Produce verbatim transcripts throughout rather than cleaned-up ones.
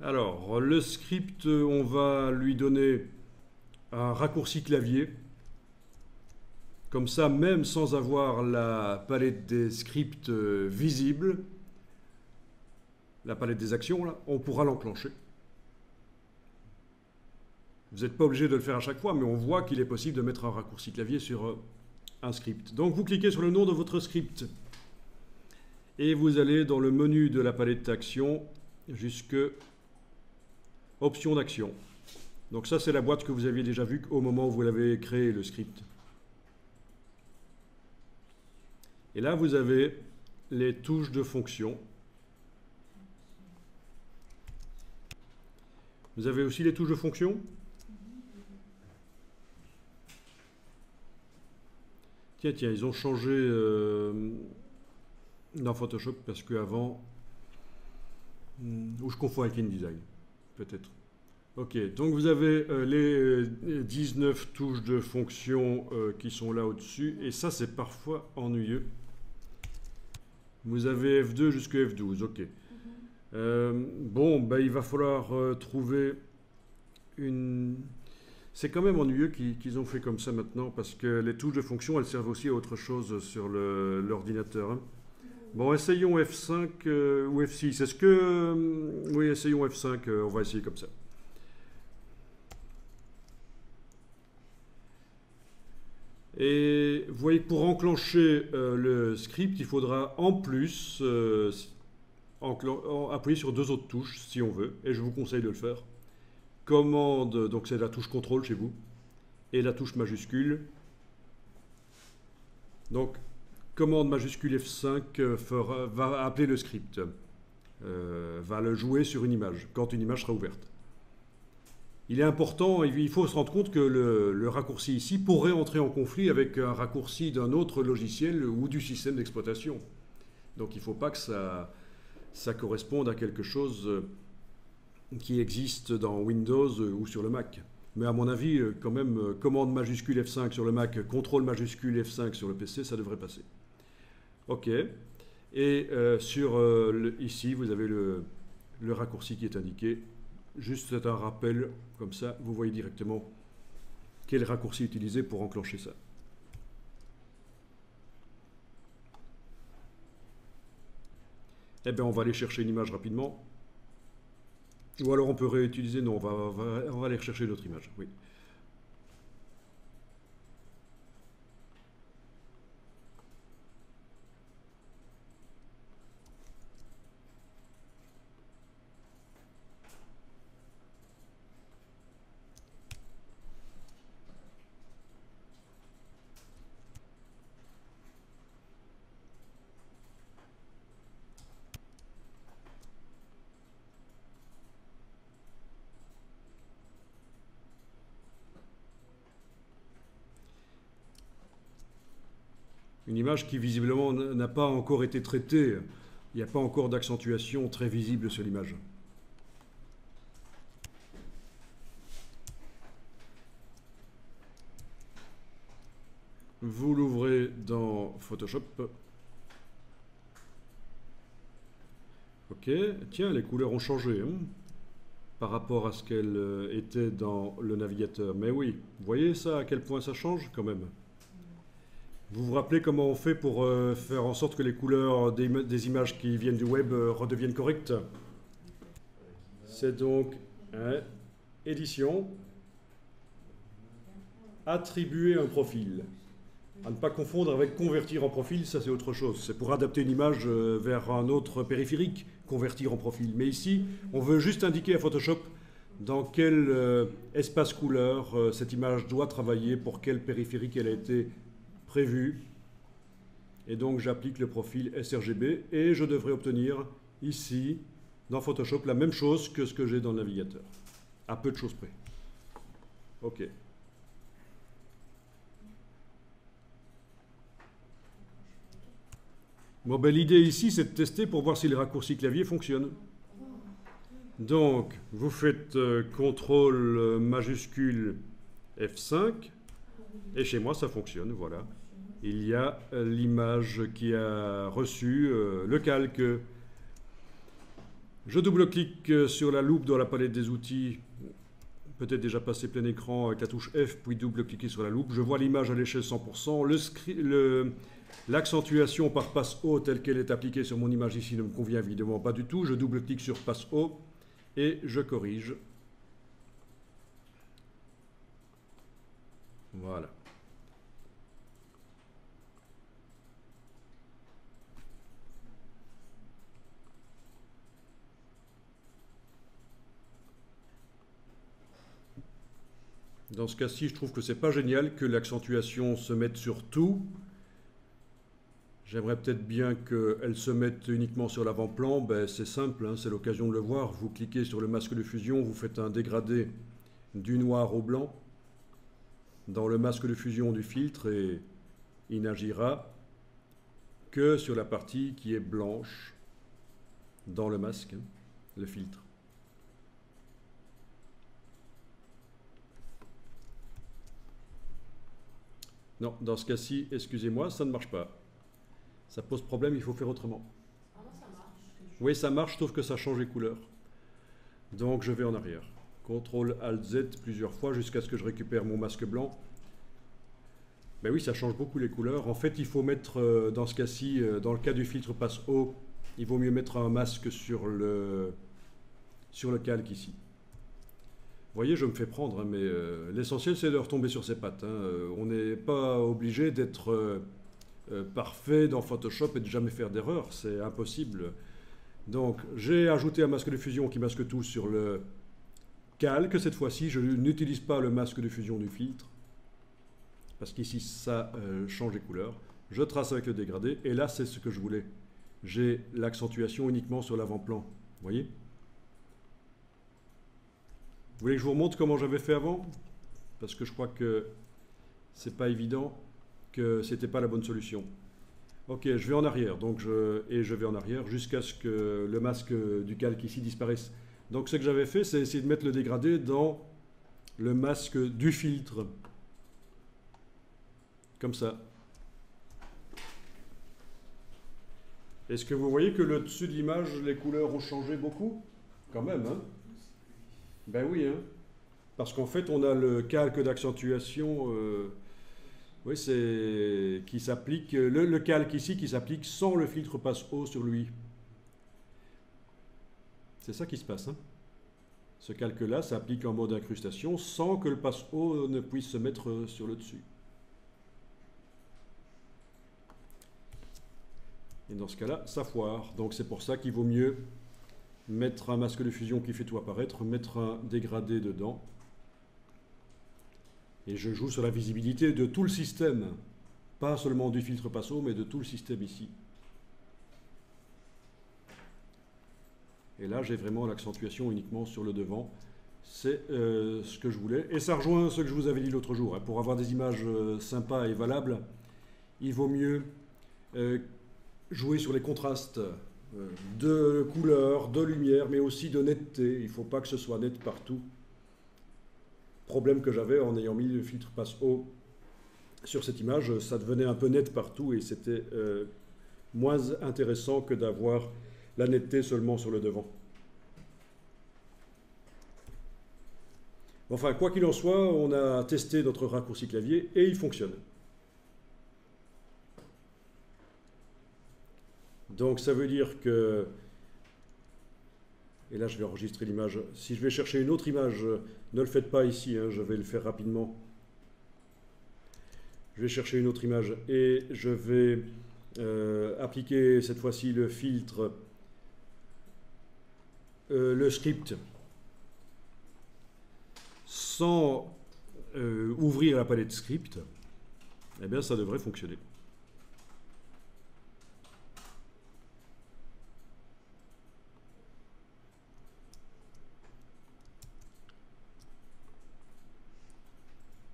Alors, le script, on va lui donner un raccourci clavier. Comme ça, même sans avoir la palette des scripts visible, la palette des actions, là, on pourra l'enclencher. Vous n'êtes pas obligé de le faire à chaque fois, mais on voit qu'il est possible de mettre un raccourci clavier sur un script. Donc vous cliquez sur le nom de votre script. Et vous allez dans le menu de la palette actions jusque options d'action. Donc ça, c'est la boîte que vous aviez déjà vue au moment où vous l'avez créé, le script. Et là, vous avez les touches de fonction. Vous avez aussi les touches de fonction. Tiens, tiens, ils ont changé euh, dans Photoshop parce qu'avant... Ou je confonds avec InDesign, peut-être. Ok, donc vous avez euh, les dix-neuf touches de fonction euh, qui sont là au-dessus. Et ça, c'est parfois ennuyeux. Vous avez F deux jusqu'à F douze, ok. Euh, bon, bah, il va falloir euh, trouver une... C'est quand même ennuyeux qu'ils qu'ils ont fait comme ça maintenant, parce que les touches de fonction, elles servent aussi à autre chose sur l'ordinateur. Hein. Bon, essayons F cinq euh, ou F six. Est-ce que... Euh, oui, essayons F cinq, euh, on va essayer comme ça. Et vous voyez que pour enclencher euh, le script, il faudra en plus... Euh, appuyer sur deux autres touches si on veut, et je vous conseille de le faire. Commande, donc c'est la touche contrôle chez vous, et la touche majuscule. Donc commande majuscule F cinq fera, va appeler le script, euh, va le jouer sur une image, quand une image sera ouverte. Il est important, il faut se rendre compte que le, le raccourci ici pourrait entrer en conflit avec un raccourci d'un autre logiciel ou du système d'exploitation. Donc il ne faut pas que ça... ça corresponde à quelque chose qui existe dans Windows ou sur le Mac. Mais à mon avis, quand même, commande majuscule F cinq sur le Mac, contrôle majuscule F cinq sur le P C, ça devrait passer. OK. Et euh, sur, euh, le, ici, vous avez le, le raccourci qui est indiqué. Juste c'est un rappel, comme ça, vous voyez directement quel raccourci utiliser pour enclencher ça. Eh bien, on va aller chercher une image rapidement. Ou alors on peut réutiliser... Non, on va, on va, on va aller rechercher une autre image. Oui. Une image qui visiblement n'a pas encore été traitée. Il n'y a pas encore d'accentuation très visible sur l'image. Vous l'ouvrez dans Photoshop. Ok, tiens, les couleurs ont changé hein, par rapport à ce qu'elles étaient dans le navigateur. Mais oui, vous voyez ça, à quel point ça change quand même. Vous vous rappelez comment on fait pour euh, faire en sorte que les couleurs des, im des images qui viennent du web euh, redeviennent correctes? C'est donc hein, édition, attribuer un profil. À ne pas confondre avec convertir en profil, ça c'est autre chose. C'est pour adapter une image euh, vers un autre périphérique, convertir en profil. Mais ici, on veut juste indiquer à Photoshop dans quel euh, espace couleur euh, cette image doit travailler, pour quel périphérique elle a été prévu, et donc j'applique le profil sRGB et je devrais obtenir ici dans Photoshop la même chose que ce que j'ai dans le navigateur, à peu de choses près. Ok. Bon ben l'idée ici c'est de tester pour voir si les raccourcis clavier fonctionnent. Donc vous faites euh, contrôle majuscule F cinq. Et chez moi, ça fonctionne, voilà. Il y a l'image qui a reçu euh, le calque. Je double-clique sur la loupe dans la palette des outils, peut-être déjà passé plein écran avec la touche F, puis double-cliquer sur la loupe. Je vois l'image à l'échelle cent pour cent. L'accentuation par passe-haut telle qu'elle est appliquée sur mon image ici ne me convient évidemment pas du tout. Je double-clique sur passe-haut et je corrige. Voilà. Dans ce cas-ci, je trouve que c'est pas génial que l'accentuation se mette sur tout. J'aimerais peut-être bien qu'elle se mette uniquement sur l'avant-plan. Ben, c'est simple, hein, c'est l'occasion de le voir. Vous cliquez sur le masque de fusion, vous faites un dégradé du noir au blanc dans le masque de fusion du filtre et il n'agira que sur la partie qui est blanche dans le masque, hein, le filtre. Non, dans ce cas-ci, excusez-moi, ça ne marche pas. Ça pose problème, il faut faire autrement. Ah non, ça marche. Oui, ça marche, sauf que ça change les couleurs. Donc je vais en arrière. contrôle alt Z plusieurs fois jusqu'à ce que je récupère mon masque blanc. Ben oui, ça change beaucoup les couleurs. En fait, il faut mettre, dans ce cas-ci, dans le cas du filtre passe-haut, il vaut mieux mettre un masque sur le, sur le calque ici. Vous voyez, je me fais prendre, hein, mais euh, l'essentiel, c'est de retomber sur ses pattes. Hein. Euh, on n'est pas obligé d'être euh, euh, parfait dans Photoshop et de jamais faire d'erreur. C'est impossible. Donc, j'ai ajouté un masque de fusion qui masque tout sur le calque. Cette fois-ci, je n'utilise pas le masque de fusion du filtre. Parce qu'ici, ça euh, change les couleurs. Je trace avec le dégradé. Et là, c'est ce que je voulais. J'ai l'accentuation uniquement sur l'avant-plan. Vous voyez ? Vous voulez que je vous remonte comment j'avais fait avant? Parce que je crois que c'est pas évident, que c'était pas la bonne solution. Ok, je vais en arrière, donc je, et je vais en arrière jusqu'à ce que le masque du calque ici disparaisse. Donc ce que j'avais fait, c'est essayer de mettre le dégradé dans le masque du filtre. Comme ça. Est-ce que vous voyez que le dessus de l'image, les couleurs ont changé beaucoup? Quand même, hein? Ben oui, hein. Parce qu'en fait, on a le calque d'accentuation euh, oui, c'est qui s'applique, le, le calque ici qui s'applique sans le filtre passe-haut sur lui. C'est ça qui se passe. Hein. Ce calque-là s'applique en mode incrustation sans que le passe-haut ne puisse se mettre sur le dessus. Et dans ce cas-là, ça foire. Donc c'est pour ça qu'il vaut mieux mettre un masque de fusion qui fait tout apparaître, mettre un dégradé dedans. Et je joue sur la visibilité de tout le système. Pas seulement du filtre passe-haut, mais de tout le système ici. Et là, j'ai vraiment l'accentuation uniquement sur le devant. C'est euh, ce que je voulais. Et ça rejoint ce que je vous avais dit l'autre jour. Hein. Pour avoir des images euh, sympas et valables, il vaut mieux euh, jouer sur les contrastes de couleur, de lumière, mais aussi de netteté. Il ne faut pas que ce soit net partout. Problème que j'avais en ayant mis le filtre passe-haut sur cette image, ça devenait un peu net partout et c'était euh, moins intéressant que d'avoir la netteté seulement sur le devant. Enfin, quoi qu'il en soit, on a testé notre raccourci clavier et il fonctionne. Donc ça veut dire que, et là je vais enregistrer l'image, si je vais chercher une autre image, ne le faites pas ici, hein, je vais le faire rapidement. Je vais chercher une autre image et je vais euh, appliquer cette fois-ci le filtre, euh, le script, sans euh, ouvrir la palette script, eh bien ça devrait fonctionner.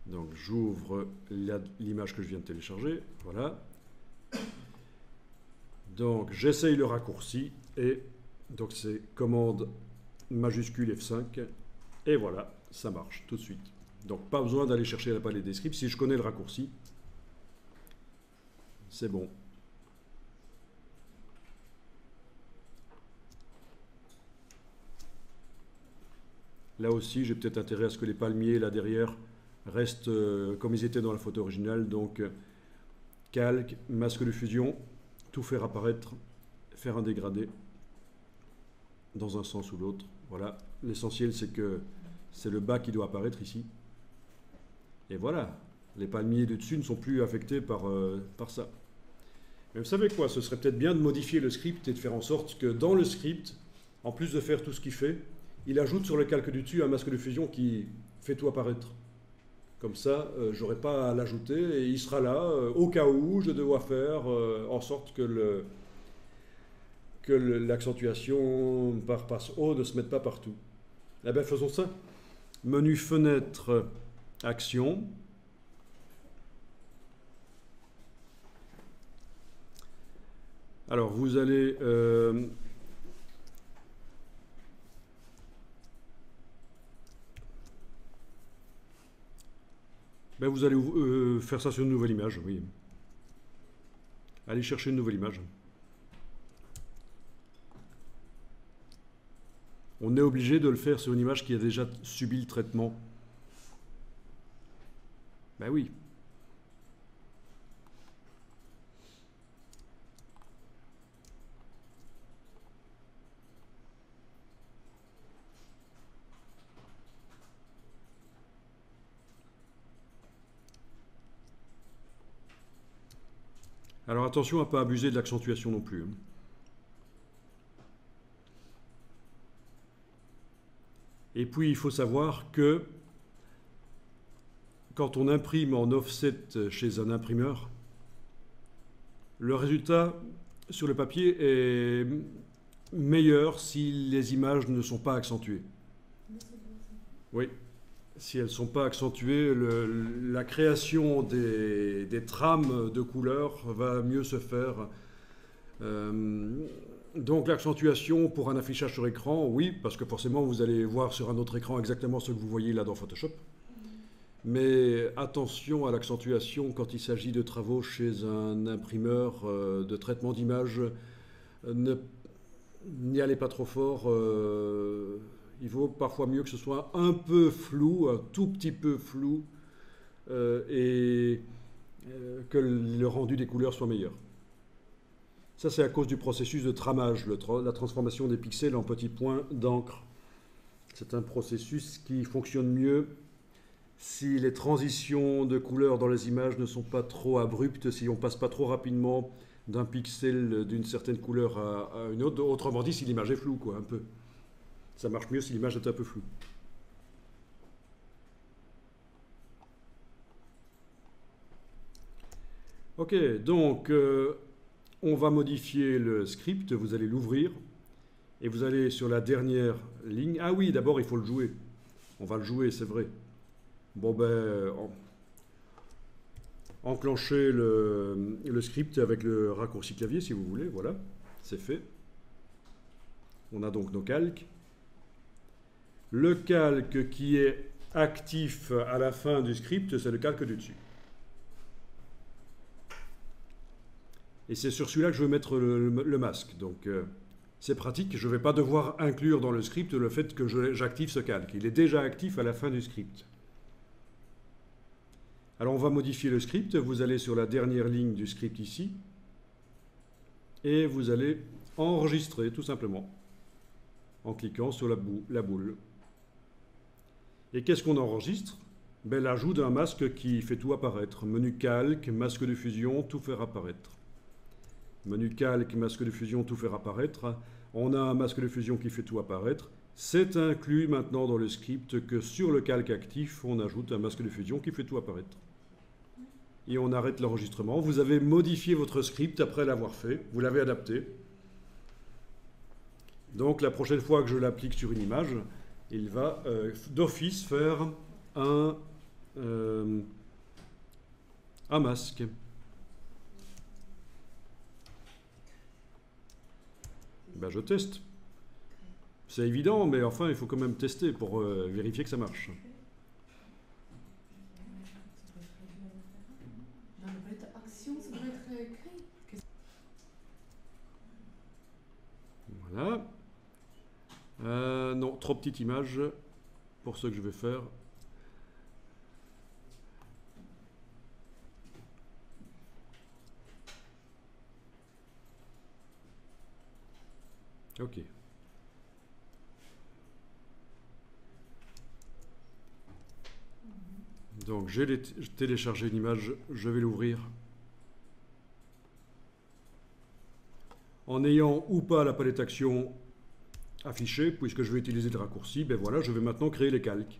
Donc j'ouvre l'image que je viens de télécharger, voilà. Donc j'essaye le raccourci et donc c'est commande majuscule F cinq et voilà, ça marche tout de suite. Donc pas besoin d'aller chercher la palette des scripts, si je connais le raccourci, c'est bon. Là aussi, j'ai peut-être intérêt à ce que les palmiers, là derrière, restent euh, comme ils étaient dans la photo originale. Donc, euh, calque, masque de fusion, tout faire apparaître, faire un dégradé dans un sens ou l'autre. Voilà, l'essentiel, c'est que c'est le bas qui doit apparaître ici. Et voilà, les palmiers de dessus ne sont plus affectés par, euh, par ça. Mais vous savez quoi, ce serait peut-être bien de modifier le script et de faire en sorte que dans le script, en plus de faire tout ce qu'il fait, il ajoute sur le calque du dessus un masque de fusion qui fait tout apparaître. Comme ça, euh, j'aurai pas à l'ajouter et il sera là euh, au cas où je dois faire euh, en sorte que le que l'accentuation par passe-haut ne se mette pas partout. Eh bien, faisons ça. Menu fenêtre, action. Alors, vous allez euh, ben vous allez euh, faire ça sur une nouvelle image, oui. Allez chercher une nouvelle image. On est obligé de le faire sur une image qui a déjà subi le traitement. Ben oui. Alors attention à ne pas abuser de l'accentuation non plus. Et puis il faut savoir que quand on imprime en offset chez un imprimeur, le résultat sur le papier est meilleur si les images ne sont pas accentuées. Oui, si elles ne sont pas accentuées, le, la création des, des trames de couleurs va mieux se faire. Euh, donc l'accentuation pour un affichage sur écran, oui, parce que forcément vous allez voir sur un autre écran exactement ce que vous voyez là dans Photoshop. Mais attention à l'accentuation quand il s'agit de travaux chez un imprimeur euh, de traitement d'image. Euh, N'y allez pas trop fort. Euh, il vaut parfois mieux que ce soit un peu flou, un tout petit peu flou, euh, et euh, que le rendu des couleurs soit meilleur. Ça, c'est à cause du processus de tramage, le tra- la transformation des pixels en petits points d'encre. C'est un processus qui fonctionne mieux si les transitions de couleurs dans les images ne sont pas trop abruptes, si on ne passe pas trop rapidement d'un pixel d'une certaine couleur à, à une autre. Autrement dit, si l'image est floue, quoi, un peu. Ça marche mieux si l'image est un peu floue. Ok, donc euh, on va modifier le script, vous allez l'ouvrir et vous allez sur la dernière ligne. Ah oui, d'abord il faut le jouer. On va le jouer, c'est vrai. Bon ben, en... enclenchez le, le script avec le raccourci clavier si vous voulez, voilà, c'est fait. On a donc nos calques. Le calque qui est actif à la fin du script, c'est le calque du dessus. Et c'est sur celui-là que je veux mettre le, le masque, donc euh, c'est pratique, je ne vais pas devoir inclure dans le script le fait que j'active ce calque. Il est déjà actif à la fin du script. Alors on va modifier le script, vous allez sur la dernière ligne du script ici, et vous allez enregistrer tout simplement, en cliquant sur la, bou la boule. Et qu'est-ce qu'on enregistre? Ben, l'ajout d'un masque qui fait tout apparaître. Menu calque, masque de fusion, tout faire apparaître. Menu calque, masque de fusion, tout faire apparaître. On a un masque de fusion qui fait tout apparaître. C'est inclus maintenant dans le script que sur le calque actif, on ajoute un masque de fusion qui fait tout apparaître. Et on arrête l'enregistrement. Vous avez modifié votre script après l'avoir fait. Vous l'avez adapté. Donc la prochaine fois que je l'applique sur une image, il va euh, d'office faire un, euh, un masque. Ben, je teste. C'est évident, mais enfin, il faut quand même tester pour euh, vérifier que ça marche. Voilà. Euh, non, trop petite image. pour ce que je vais faire. Ok. Donc j'ai téléchargé une image, je vais l'ouvrir. En ayant ou pas la palette action affichée, puisque je vais utiliser le raccourci, ben voilà, je vais maintenant créer les calques.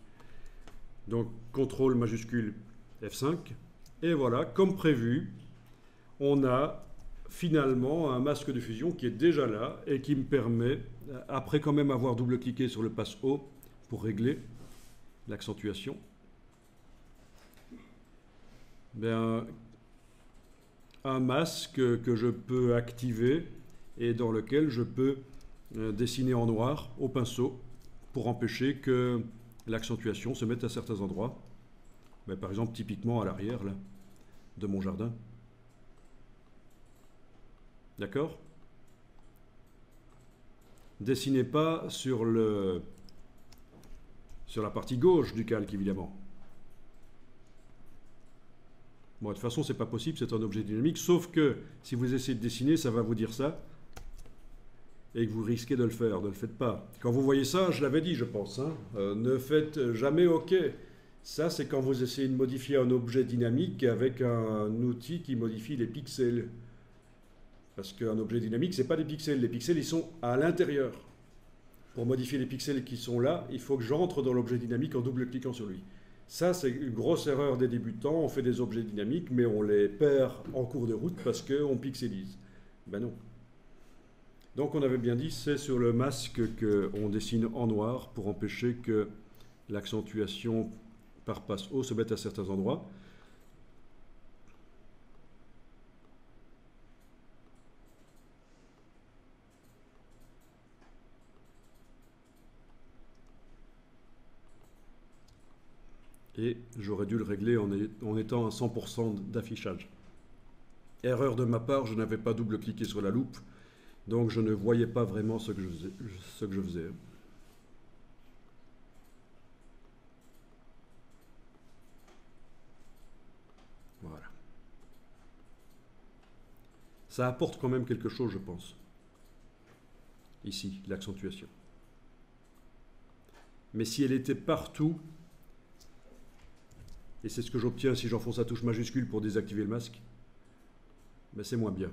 Donc contrôle majuscule F cinq. Et voilà, comme prévu, on a finalement un masque de fusion qui est déjà là et qui me permet, après quand même avoir double-cliqué sur le passe-haut pour régler l'accentuation, ben, un masque que je peux activer et dans lequel je peux dessiner en noir au pinceau pour empêcher que l'accentuation se mette à certains endroits. Ben, par exemple, typiquement à l'arrière de mon jardin. D'accord? Dessinez pas sur, le, sur la partie gauche du calque, évidemment. Bon, de toute façon, c'est pas possible, c'est un objet dynamique, sauf que si vous essayez de dessiner, ça va vous dire ça, et que vous risquez de le faire, ne le faites pas. Quand vous voyez ça, je l'avais dit, je pense, hein, euh, ne faites jamais OK. Ça, c'est quand vous essayez de modifier un objet dynamique avec un outil qui modifie les pixels. Parce qu'un objet dynamique, ce n'est pas des pixels. Les pixels, ils sont à l'intérieur. Pour modifier les pixels qui sont là, il faut que j'entre dans l'objet dynamique en double-cliquant sur lui. Ça, c'est une grosse erreur des débutants. On fait des objets dynamiques, mais on les perd en cours de route parce qu'on pixelise. Ben non. Donc, on avait bien dit, c'est sur le masque qu'on dessine en noir pour empêcher que l'accentuation par passe-haut se mette à certains endroits. Et j'aurais dû le régler en étant à cent pour cent d'affichage. Erreur de ma part, je n'avais pas double-cliqué sur la loupe, donc je ne voyais pas vraiment ce que je faisais. Ce que je faisais. Voilà. Ça apporte quand même quelque chose, je pense. Ici, l'accentuation. Mais si elle était partout... Et c'est ce que j'obtiens si j'enfonce la touche majuscule pour désactiver le masque. Mais c'est moins bien.